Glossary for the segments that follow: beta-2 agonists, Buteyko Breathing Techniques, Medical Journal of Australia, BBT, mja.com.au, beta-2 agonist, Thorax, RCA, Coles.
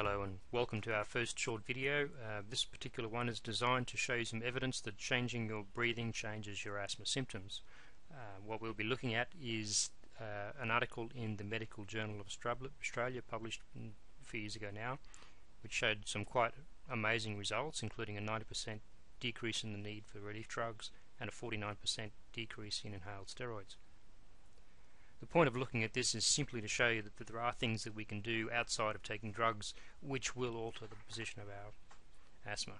Hello and welcome to our first short video. This particular one is designed to show you some evidence that changing your breathing changes your asthma symptoms. What we'll be looking at is an article in the Medical Journal of Australia published a few years ago now, which showed some quite amazing results, including a 90% decrease in the need for relief drugs and a 49% decrease in inhaled steroids. The point of looking at this is simply to show you that there are things that we can do outside of taking drugs which will alter the position of our asthma.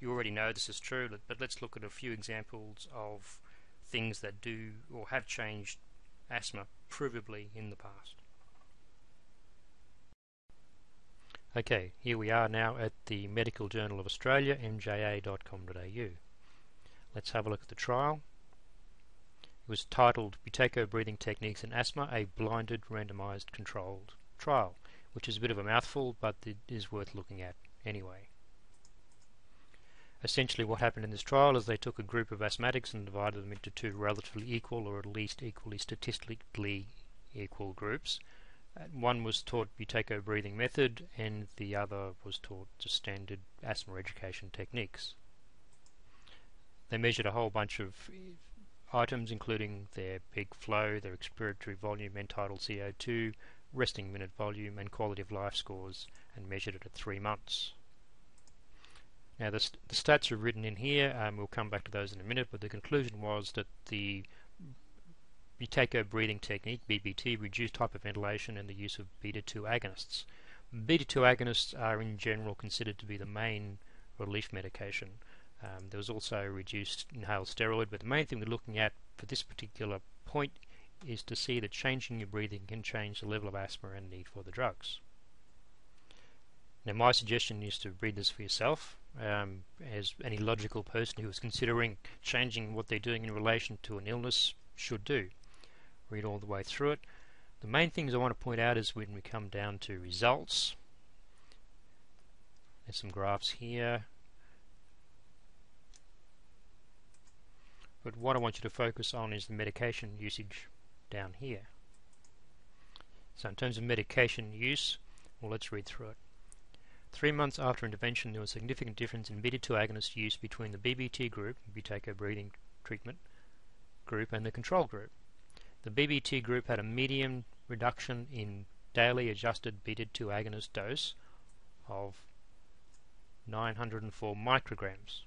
You already know this is true, but let's look at a few examples of things that do or have changed asthma provably in the past. Okay, here we are now at the Medical Journal of Australia, mja.com.au. Let's have a look at the trial. It was titled Buteyko Breathing Techniques in Asthma, a blinded randomized controlled trial, which is a bit of a mouthful, but it is worth looking at anyway. Essentially what happened in this trial is they took a group of asthmatics and divided them into two relatively equal, or at least equally statistically equal, groups. One was taught Buteyko breathing method and the other was taught just standard asthma education techniques. They measured a whole bunch of items, including their peak flow, their expiratory volume, end-tidal CO2, resting minute volume, and quality of life scores, and measured it at 3 months. Now the stats are written in here, we'll come back to those in a minute, but the conclusion was that the Buteyko breathing technique, BBT, reduced hyperventilation and the use of beta-2 agonists. Beta-2 agonists are in general considered to be the main relief medication. There was also a reduced inhaled steroid, but the main thing we're looking at for this particular point is to see that changing your breathing can change the level of asthma and need for the drugs. Now my suggestion is to read this for yourself. As any logical person who is considering changing what they're doing in relation to an illness should do. Read all the way through it. The main things I want to point out is when we come down to results. There's some graphs here. But what I want you to focus on is the medication usage down here. So in terms of medication use, well, let's read through it. 3 months after intervention, there was a significant difference in beta-2 agonist use between the BBT group, Buteyko breathing treatment group, and the control group. The BBT group had a median reduction in daily adjusted beta-2 agonist dose of 904 micrograms.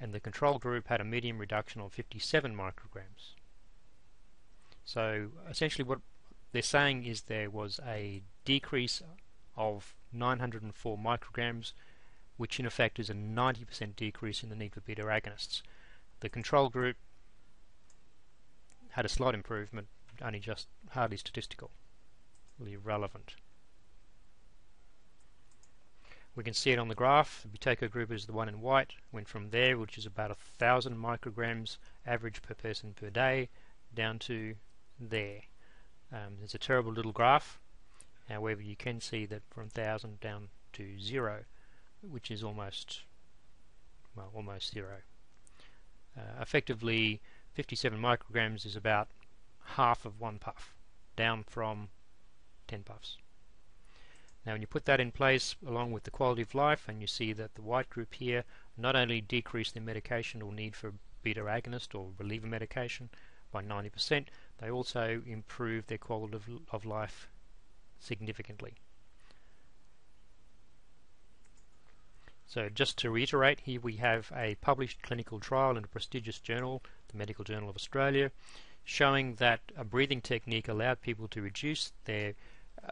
And the control group had a median reduction of 57 micrograms. So essentially what they're saying is there was a decrease of 904 micrograms, which in effect is a 90% decrease in the need for beta agonists. The control group had a slight improvement, only just hardly statistical, really irrelevant. We can see it on the graph. The Buteyko group is the one in white, went from there, which is about 1,000 micrograms average per person per day, down to there. It's a terrible little graph. However, you can see that from 1,000 down to 0, which is almost, well, almost 0. Effectively, 57 micrograms is about half of one puff, down from 10 puffs. Now when you put that in place along with the quality of life, and you see that the white group here not only decreased their medication or need for beta agonist or reliever medication by 90%, they also improved their quality of life significantly. So just to reiterate, here we have a published clinical trial in a prestigious journal, the Medical Journal of Australia, showing that a breathing technique allowed people to reduce their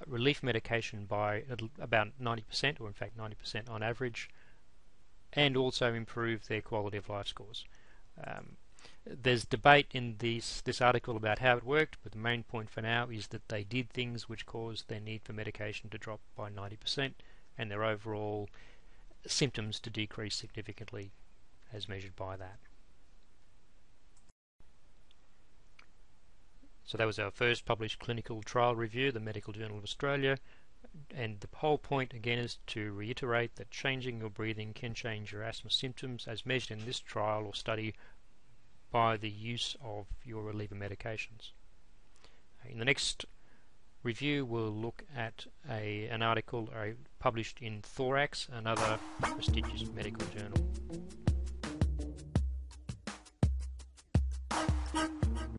relief medication by about 90%, or in fact 90% on average, and also improve their quality of life scores. There's debate in this article about how it worked, but the main point for now is that they did things which caused their need for medication to drop by 90% and their overall symptoms to decrease significantly as measured by that. So that was our first published clinical trial review, the Medical Journal of Australia, and the whole point again is to reiterate that changing your breathing can change your asthma symptoms as measured in this trial or study by the use of your reliever medications. In the next review will look at an article published in Thorax, another prestigious medical journal.